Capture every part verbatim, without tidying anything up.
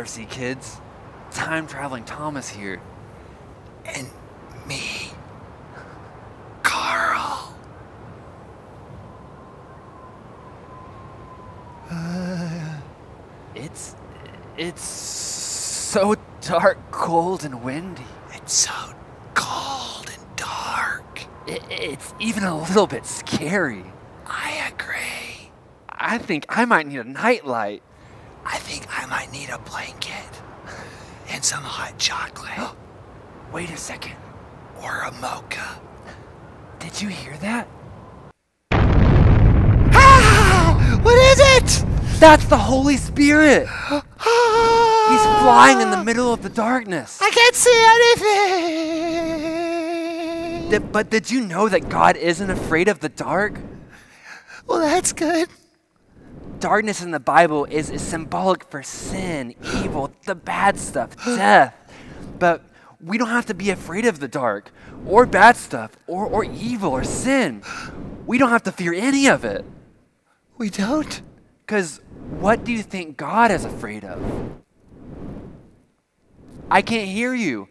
R C kids. Time-traveling Thomas here. And me. Carl. Uh, it's... It's so dark, cold, and windy. It's so cold and dark. It, it's even a little bit scary. I agree. I think I might need a nightlight. I think I might need a blanket and some hot chocolate. Wait a second. Or a mocha. Did you hear that? Ah! What is it? That's the Holy Spirit. He's flying in the middle of the darkness. I can't see anything. Th- but did you know that God isn't afraid of the dark? Well, that's good. Darkness in the Bible is, is symbolic for sin, evil, the bad stuff, death. But we don't have to be afraid of the dark or bad stuff or, or evil or sin. We don't have to fear any of it. We don't? Because what do you think God is afraid of? I can't hear you.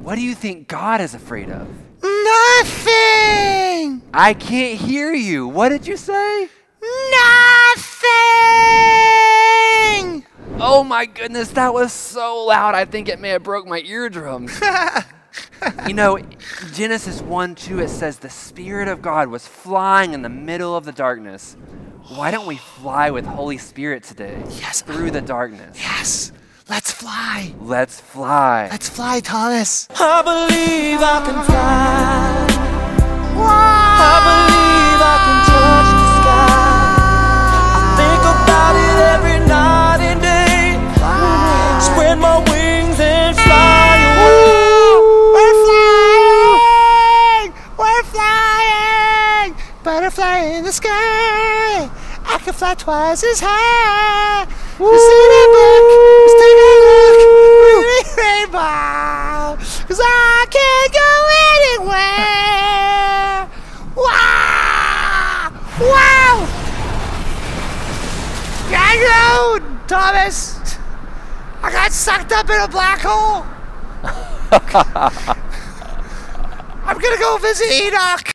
What do you think God is afraid of? Nothing! I can't hear you. What did you say? Nothing! Oh my goodness, that was so loud. I think it may have broke my eardrums. You know, Genesis one two, it says the Spirit of God was flying in the middle of the darkness. Why don't we fly with Holy Spirit today? Yes. Through the darkness. Yes. Let's fly. Let's fly. Let's fly, Thomas. I believe I can fly. Wow. I believe I can touch the sky. Think about it every night and day. Fly. Spread my wings and fly away. We're flying! We're flying! Butterfly in the sky. I can fly twice as high. Woo. Let's see that book. Let's take a look. Pretty rainbow. Cause I can't go anywhere. Wow! Wow! I know, Thomas. I got sucked up in a black hole. I'm gonna go visit Enoch.